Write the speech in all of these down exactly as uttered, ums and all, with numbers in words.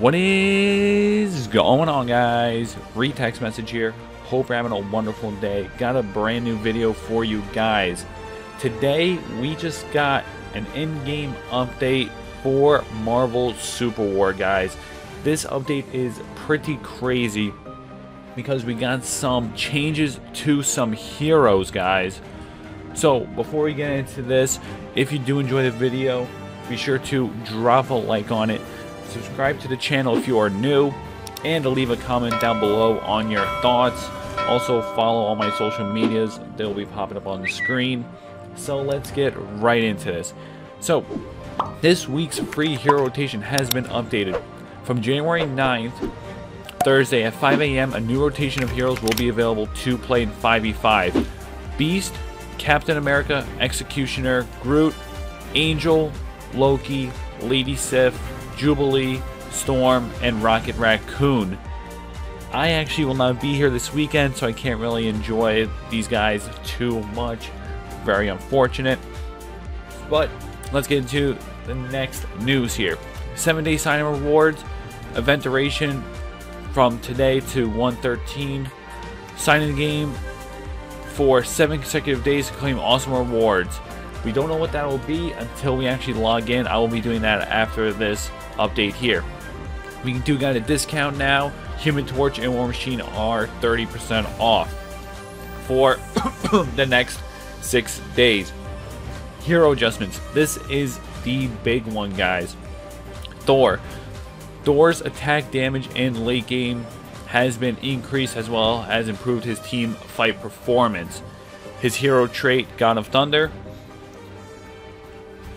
What is going on, guys? Retext message here. Hope you're having a wonderful day. Got a brand new video for you guys. Today, we just got an in-game update for Marvel Super War, guys. This update is pretty crazy because we got some changes to some heroes, guys. So before we get into this, if you do enjoy the video, be sure to drop a like on it, subscribe to the channel if you are new, and leave a comment down below on your thoughts. Also follow all my social medias, they'll be popping up on the screen. So let's get right into this. So this week's free hero rotation has been updated. From January ninth, Thursday at five A M, a new rotation of heroes will be available to play in five V five. Beast, Captain America, Executioner, Groot, Angel, Loki, Lady Sif, Jubilee, Storm, and Rocket Raccoon. I actually will not be here this weekend, so I can't really enjoy these guys too much. Very unfortunate. But let's get into the next news here. Seven-day sign-up rewards, event duration from today to one thirteen. Sign-in game for seven consecutive days to claim awesome rewards. We don't know what that will be until we actually log in. I will be doing that after this update here. We do got a discount now. Human Torch and War Machine are thirty percent off for the next six days. Hero adjustments. This is the big one, guys. Thor. Thor's attack damage in late game has been increased, as well as improved his team fight performance. His hero trait, God of Thunder.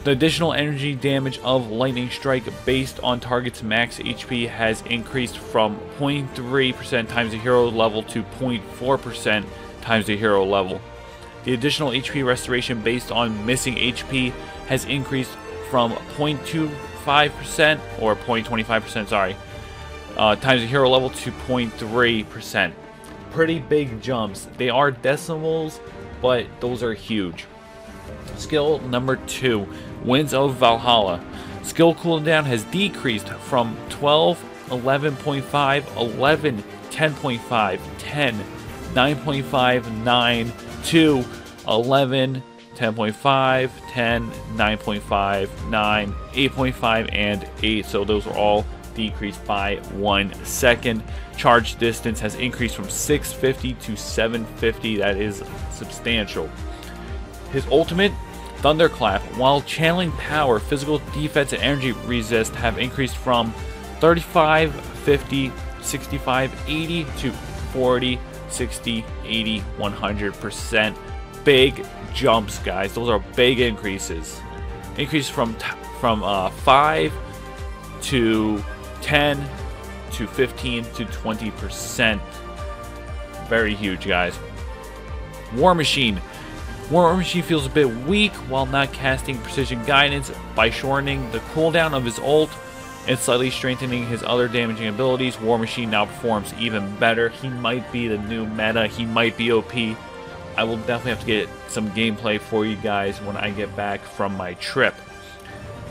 The additional energy damage of Lightning Strike based on target's max H P has increased from zero point three percent times the hero level to zero point four percent times the hero level. The additional H P restoration based on missing H P has increased from zero point two five percent or zero point two five percent, sorry, Uh, times the hero level to zero point three percent. Pretty big jumps. They are decimals, but those are huge. Skill number two, Winds of Valhalla. Skill cooldown has decreased from twelve, eleven point five, eleven, ten point five, ten, nine point five, nine to eleven, ten point five, ten, nine point five, nine, eight point five, and eight. So those are all decreased by one second. Charge distance has increased from six fifty to seven fifty. That is substantial. His ultimate, Thunderclap, while channeling power, physical defense and energy resist have increased from thirty-five, fifty, sixty-five, eighty to forty, sixty, eighty, one hundred percent. Big jumps, guys. Those are big increases. Increase from from uh, five to ten to fifteen to twenty percent. Very huge, guys. War Machine. War Machine feels a bit weak while not casting Precision Guidance. By shortening the cooldown of his ult and slightly strengthening his other damaging abilities, War Machine now performs even better. He might be the new meta. He might be O P. I will definitely have to get some gameplay for you guys when I get back from my trip.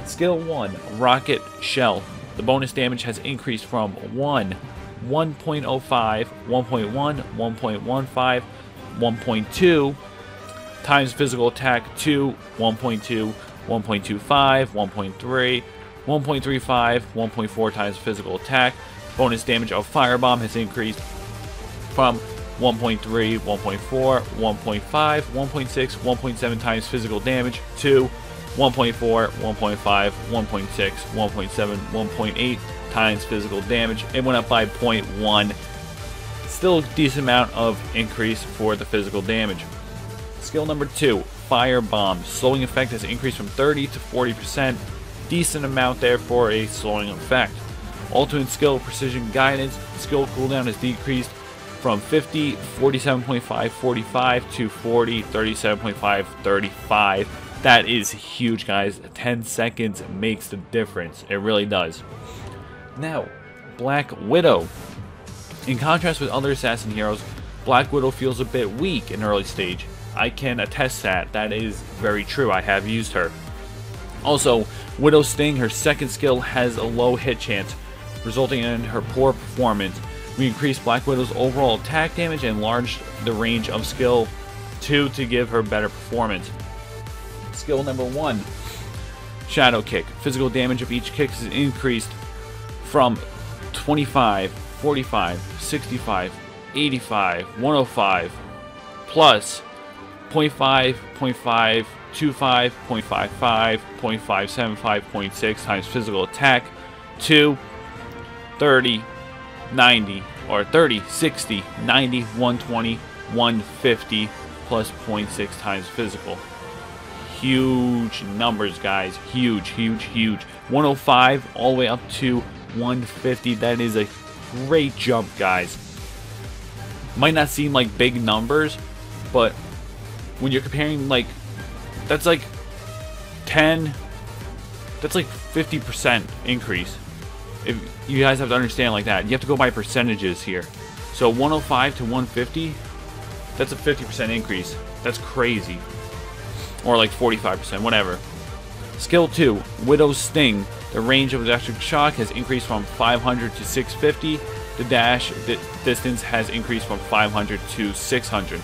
Skill one, Rocket Shell. The bonus damage has increased from one, one point oh five, one point one, one point one five, one point two, times physical attack to one point two, one point two five, one point three, one point three five, one point four times physical attack. Bonus damage of Fire Bomb has increased from one point three, one point four, one point five, one point six, one point seven times physical damage to one point four, one point five, one point six, one point seven, one point eight times physical damage. It went up by zero point one. Still a decent amount of increase for the physical damage. Skill number two, Fire Bomb. Slowing effect has increased from thirty to forty percent. Decent amount there for a slowing effect. Ultimate skill, Precision Guidance. Skill cooldown has decreased from fifty, forty-seven point five, forty-five to forty, thirty-seven point five, thirty-five. That is huge, guys. ten seconds makes the difference. It really does. Now, Black Widow. In contrast with other assassin heroes, Black Widow feels a bit weak in early stage. I can attest that. That is very true. I have used her. Also, Widow Sting, her second skill, has a low hit chance. resulting in her poor performance. We increased Black Widow's overall attack damage and enlarged the range of skill two to give her better performance. Skill number one, Shadow Kick. Physical damage of each kick is increased from twenty-five, forty-five, sixty-five, eighty-five, one oh five, plus zero point five, zero point five, two five, zero point five five, zero point five seven five, zero point six times physical attack, two, thirty, ninety, or thirty, sixty, ninety, one twenty, one fifty, plus zero point six times physical. Huge numbers, guys. Huge, huge, huge. one oh five all the way up to one fifty. That is a great jump, guys. Might not seem like big numbers, but when you're comparing, like, that's like ten, that's like fifty percent increase. If you guys have to understand like that, you have to go by percentages here. So one oh five to one fifty, that's a fifty percent increase. That's crazy. Or like forty-five percent, whatever. Skill two, Widow Sting. The range of the electric shock has increased from five hundred to six fifty. The dash di distance has increased from five hundred to six hundred.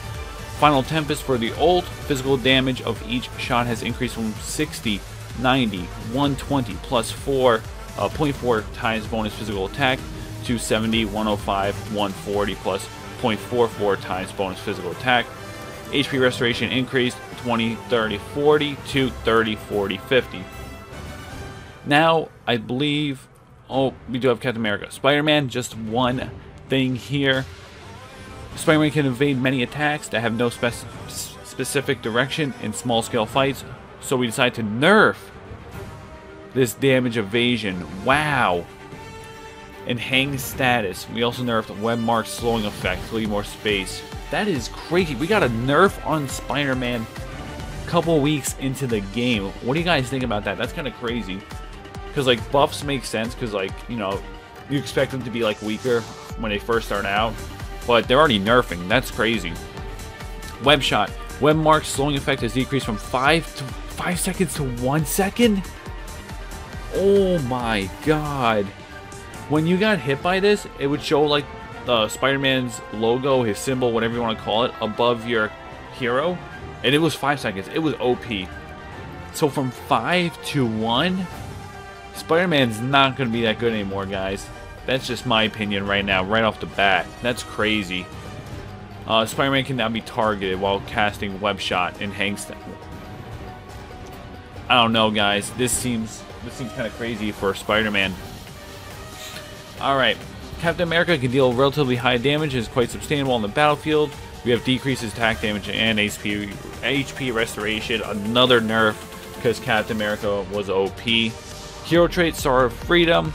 Final Tempest for the ult. Physical damage of each shot has increased from sixty, ninety, one twenty, plus four, uh, zero point four times bonus physical attack to seventy, one oh five, one forty, plus zero point four four times bonus physical attack. H P restoration increased twenty, thirty, forty to thirty, forty, fifty. Now, I believe... Oh, we do have Captain America. Spider-Man, just one thing here. Spider-Man can evade many attacks that have no spe specific direction in small-scale fights, so we decided to nerf this damage evasion. Wow! And hang status. We also nerfed Webmark's slowing effect to leave more space. That is crazy. We got a nerf on Spider-Man a couple weeks into the game. What do you guys think about that? That's kind of crazy. Because, like, buffs make sense because, like, you know, you expect them to be, like, weaker when they first start out. But they're already nerfing. That's crazy. Web Shot. Webmark's slowing effect has decreased from five to five seconds to one second? Oh, my God. When you got hit by this, it would show, like, Uh, Spider-Man's logo, his symbol, whatever you want to call it, above your hero, and it was five seconds. It was O P. So from five to one, Spider-Man's not going to be that good anymore, guys. That's just my opinion right now, right off the bat. That's crazy. Uh, Spider-Man can now be targeted while casting Web Shot and hang status. I don't know, guys. This seems this seems kind of crazy for Spider-Man. All right. Captain America can deal relatively high damage and is quite sustainable on the battlefield. We have decreases attack damage and H P, H P restoration. Another nerf because Captain America was O P. Hero trait, Star of Freedom.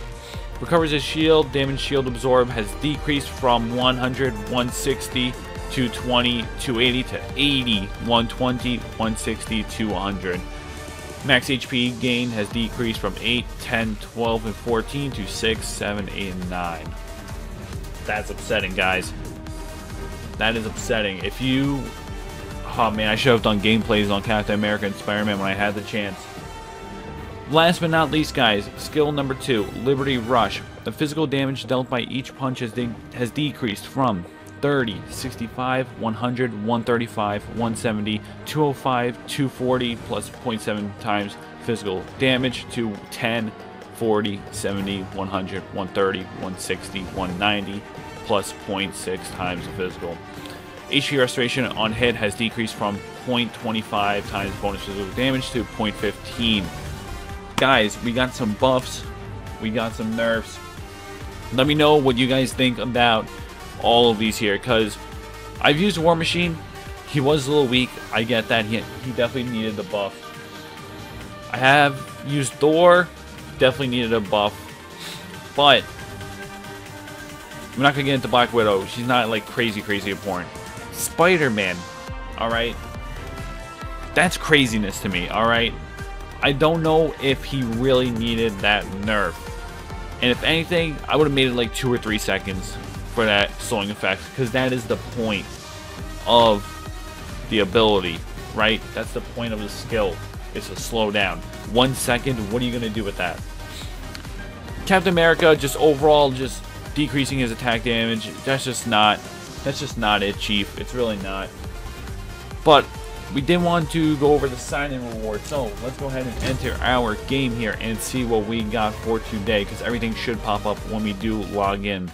Recovers his shield. Damage shield absorb has decreased from one hundred, one sixty, two twenty, two eighty to eighty, one twenty, one sixty, two hundred. Max H P gain has decreased from eight, ten, twelve, and fourteen to six, seven, eight, and nine. That's upsetting, guys. That is upsetting. If you... Oh, man, I should have done gameplays on Captain America and Spider-Man when I had the chance. Last but not least, guys, skill number two, Liberty Rush. The physical damage dealt by each punch has, de has decreased from thirty, sixty-five, one hundred, one thirty-five, one seventy, two oh five, two forty, plus zero point seven times physical damage to ten, forty, seventy, one hundred, one thirty, one sixty, one ninety, plus zero point six times physical. H P restoration on hit has decreased from zero point two five times bonus physical damage to zero point one five. Guys, we got some buffs. We got some nerfs. Let me know what you guys think about all of these here, because I've used War Machine. He was a little weak. I get that. He, he definitely needed the buff. I have used Thor. Definitely needed a buff. But I'm not going to get into Black Widow. She's not like crazy, crazy important. Spider-Man. Alright. That's craziness to me. Alright. I don't know if he really needed that nerf. And if anything, I would have made it like two or three seconds for that slowing effect, because that is the point of the ability, right? That's the point of the skill, is to slow down. One second, what are you going to do with that? Captain America just overall just decreasing his attack damage. That's just not, that's just not it, Chief. It's really not. But we did want to go over the sign-in reward, so let's go ahead and enter our game here and see what we got for today, because everything should pop up when we do log in.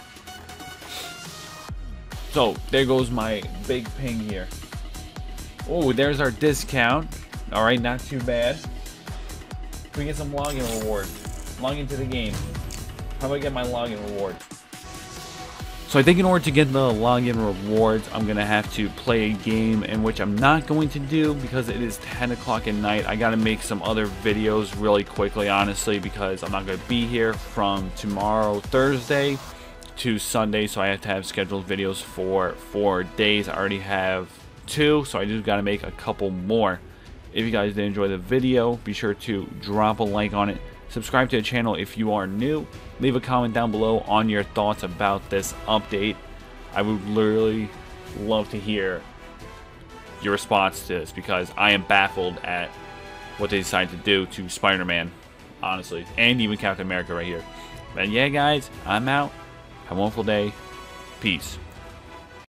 So there goes my big ping here. Oh, there's our discount. All right, not too bad. Can we get some login reward? Log into the game. How do I get my login reward? So I think in order to get the login rewards, I'm going to have to play a game, in which I'm not going to do because it is ten o'clock at night. I got to make some other videos really quickly, honestly, because I'm not going to be here from tomorrow, Thursday, to Sunday. So I have to have scheduled videos for four days. I already have two, so I just got to make a couple more. If you guys did enjoy the video, be sure to drop a like on it. Subscribe to the channel if you are new. Leave a comment down below on your thoughts about this update. I would literally love to hear your response to this, because I am baffled at what they decided to do to Spider-Man, honestly, and even Captain America right here. But yeah, guys, I'm out. Have a wonderful day. Peace.